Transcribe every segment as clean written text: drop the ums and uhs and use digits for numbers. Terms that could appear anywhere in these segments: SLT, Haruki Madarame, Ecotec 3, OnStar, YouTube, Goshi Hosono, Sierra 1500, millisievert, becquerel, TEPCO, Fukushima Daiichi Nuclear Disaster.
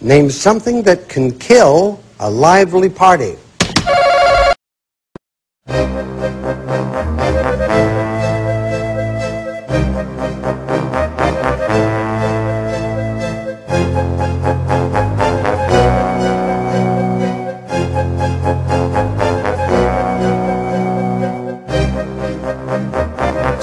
Name something that can kill a lively party.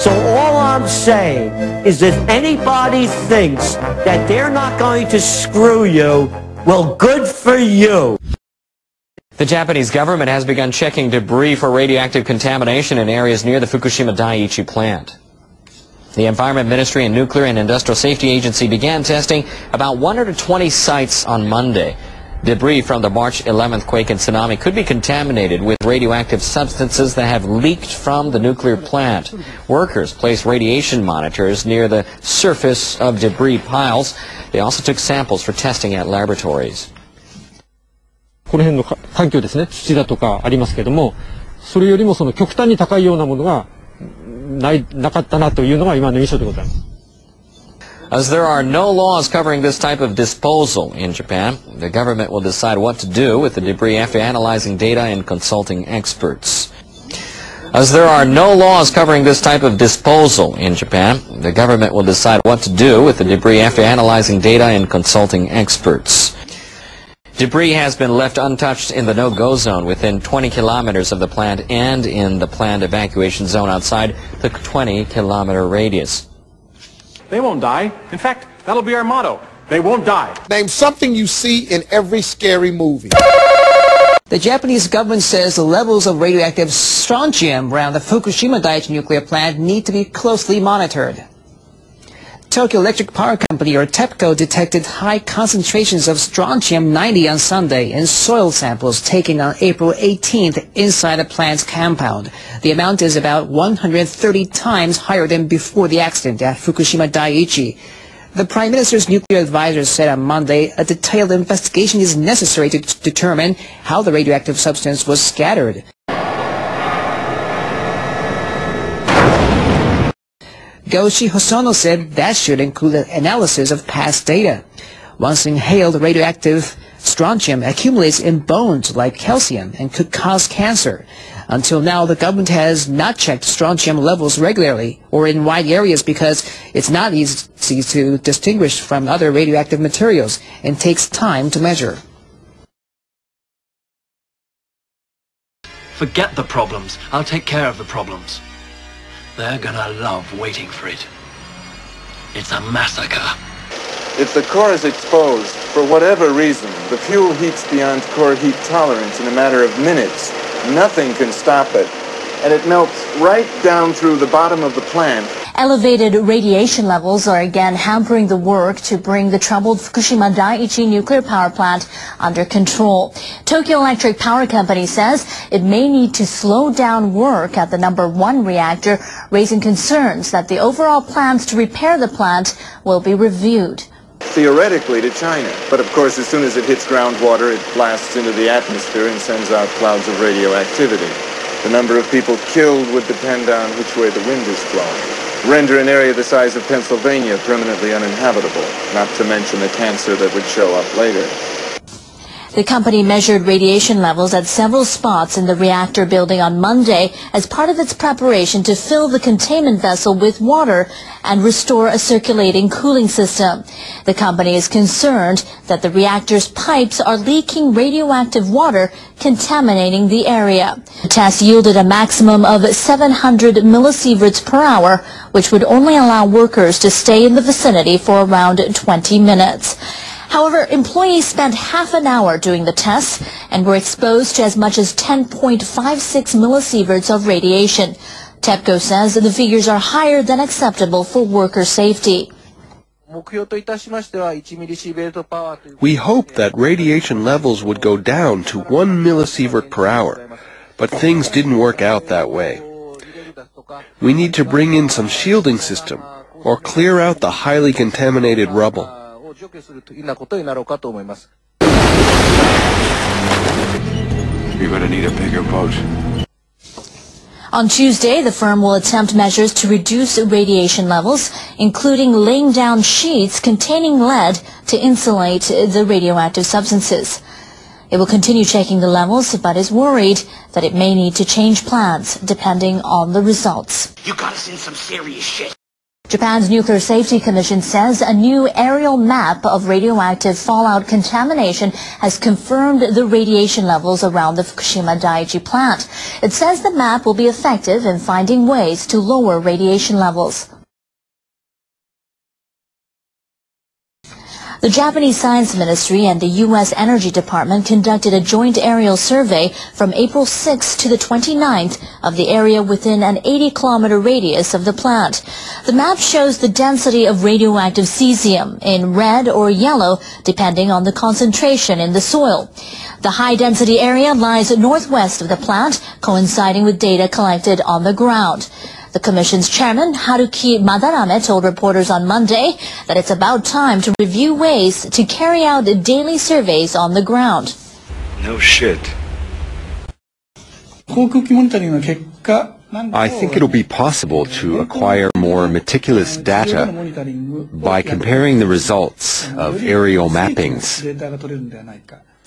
So all I'm saying is if anybody thinks that they're not going to screw you, well, good for you. The Japanese government has begun checking debris for radioactive contamination in areas near the Fukushima Daiichi plant. The Environment Ministry and Nuclear and Industrial Safety Agency began testing about 120 sites on Monday. Debris from the March 11th quake and tsunami could be contaminated with radioactive substances that have leaked from the nuclear plant. Workers placed radiation monitors near the surface of debris piles. They also took samples for testing at laboratories. As there are no laws covering this type of disposal in Japan, the government will decide what to do with the debris after analyzing data and consulting experts. As there are no laws covering this type of disposal in Japan, the government will decide what to do with the debris after analyzing data and consulting experts. Debris has been left untouched in the no-go zone within 20 kilometers of the plant and in the planned evacuation zone outside the 20-kilometer radius. They won't die. In fact, that'll be our motto. They won't die. Name something you see in every scary movie. The Japanese government says the levels of radioactive strontium around the Fukushima Daiichi nuclear plant need to be closely monitored. Tokyo Electric Power Company, or TEPCO, detected high concentrations of strontium-90 on Sunday in soil samples taken on April 18th inside the plant's compound. The amount is about 130 times higher than before the accident at Fukushima Daiichi. The Prime Minister's nuclear advisor said on Monday a detailed investigation is necessary to determine how the radioactive substance was scattered. Goshi Hosono said that should include an analysis of past data. Once inhaled, radioactive strontium accumulates in bones like calcium and could cause cancer. Until now, the government has not checked strontium levels regularly or in wide areas because it's not easy to distinguish from other radioactive materials and takes time to measure. Forget the problems. I'll take care of the problems. They're gonna love waiting for it. It's a massacre. If the core is exposed, for whatever reason, the fuel heats beyond core heat tolerance in a matter of minutes. Nothing can stop it. And it melts right down through the bottom of the plant. Elevated radiation levels are again hampering the work to bring the troubled Fukushima Daiichi nuclear power plant under control. Tokyo Electric Power Company says it may need to slow down work at the #1 reactor, raising concerns that the overall plans to repair the plant will be reviewed. Theoretically to China, but of course as soon as it hits groundwater it blasts into the atmosphere and sends out clouds of radioactivity. The number of people killed would depend on which way the wind is blowing. Render an area the size of Pennsylvania permanently uninhabitable, not to mention the cancer that would show up later. The company measured radiation levels at several spots in the reactor building on Monday as part of its preparation to fill the containment vessel with water and restore a circulating cooling system. The company is concerned that the reactor's pipes are leaking radioactive water, contaminating the area. The test yielded a maximum of 700 millisieverts per hour, which would only allow workers to stay in the vicinity for around 20 minutes. However, employees spent half an hour doing the tests and were exposed to as much as 10.56 millisieverts of radiation. TEPCO says that the figures are higher than acceptable for worker safety. We hoped that radiation levels would go down to 1 millisievert per hour, but things didn't work out that way. We need to bring in some shielding system or clear out the highly contaminated rubble. You're going to need a bigger boat. On Tuesday, the firm will attempt measures to reduce radiation levels, including laying down sheets containing lead to insulate the radioactive substances. It will continue checking the levels, but is worried that it may need to change plans depending on the results. You got us in some serious shit. Japan's Nuclear Safety Commission says a new aerial map of radioactive fallout contamination has confirmed the radiation levels around the Fukushima Daiichi plant. It says the map will be effective in finding ways to lower radiation levels. The Japanese Science Ministry and the U.S. Energy Department conducted a joint aerial survey from April 6 to the 29th of the area within an 80-kilometer radius of the plant. The map shows the density of radioactive cesium in red or yellow, depending on the concentration in the soil. The high-density area lies northwest of the plant, coinciding with data collected on the ground. The Commission's chairman, Haruki Madarame, told reporters on Monday that it's about time to review ways to carry out daily surveys on the ground. No shit. I think it'll be possible to acquire more meticulous data by comparing the results of aerial mappings.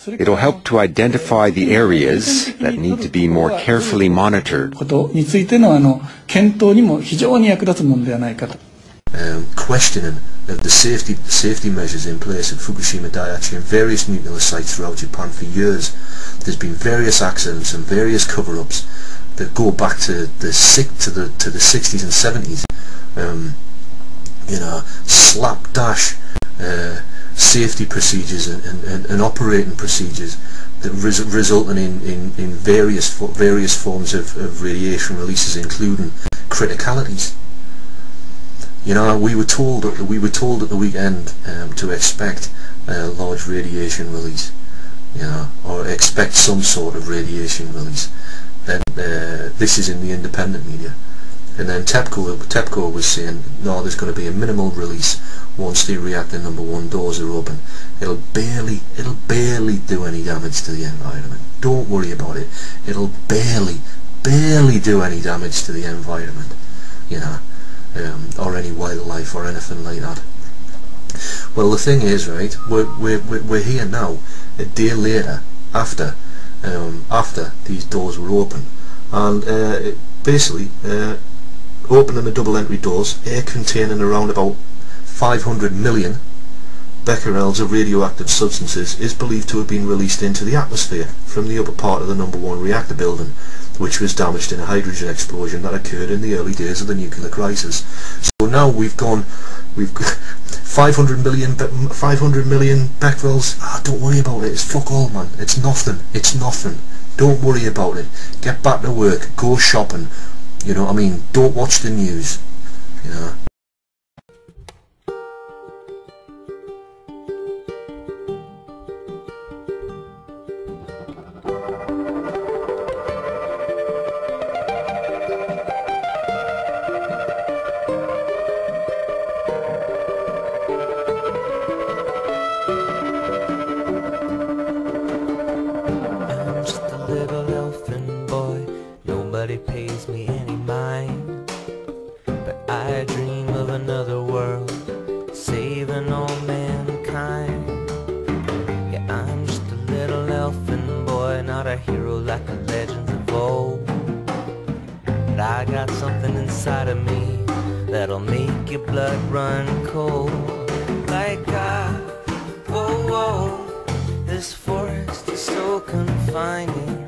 It'll help to identify the areas that need to be more carefully monitored. Questioning of the safety measures in place at Fukushima Daiichi and various nuclear sites throughout Japan for years. There's been various accidents and various cover-ups that go back to the 60s and 70s. You know, slapdash safety procedures and operating procedures that resulting in various forms of radiation releases, including criticalities. You know, we were told at the weekend to expect a large radiation release, you know, or expect some sort of radiation release. And this is in the independent media. And then TEPCO was saying, no, there's going to be a minimal release once the reactor number 1 doors are open. It'll barely do any damage to the environment. Don't worry about it. It'll barely do any damage to the environment, you know, or any wildlife or anything like that. Well, the thing is, right, we're here now, a day later, after these doors were open, and basically, opening the double entry doors, air containing around about 500 million becquerels of radioactive substances is believed to have been released into the atmosphere from the upper part of the number 1 reactor building, which was damaged in a hydrogen explosion that occurred in the early days of the nuclear crisis. So now we've got 500 million becquerels. Ah, don't worry about it, it's fuck all, man, it's nothing. Don't worry about it. Get back to work, go shopping, you know what I mean, don't watch the news, you know. Pays me any mind, but I dream of another world, saving all mankind. Yeah, I'm just a little elfin boy, not a hero like the legends of old, but I got something inside of me that'll make your blood run cold. Like this forest is so confining.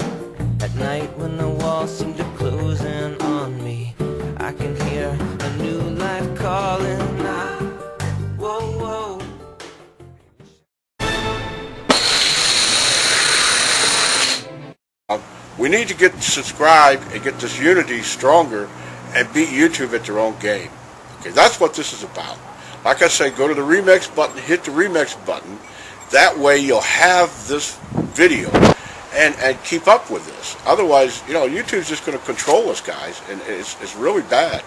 At night when the walls seem to close in on me, I can hear a new life calling. We need to get subscribed and get this unity stronger and beat YouTube at their own game. Okay, that's what this is about. Like I say, go to the remix button, hit the remix button. That way you'll have this video. And keep up with this. Otherwise, you know, YouTube's just going to control us, guys, and it's really bad.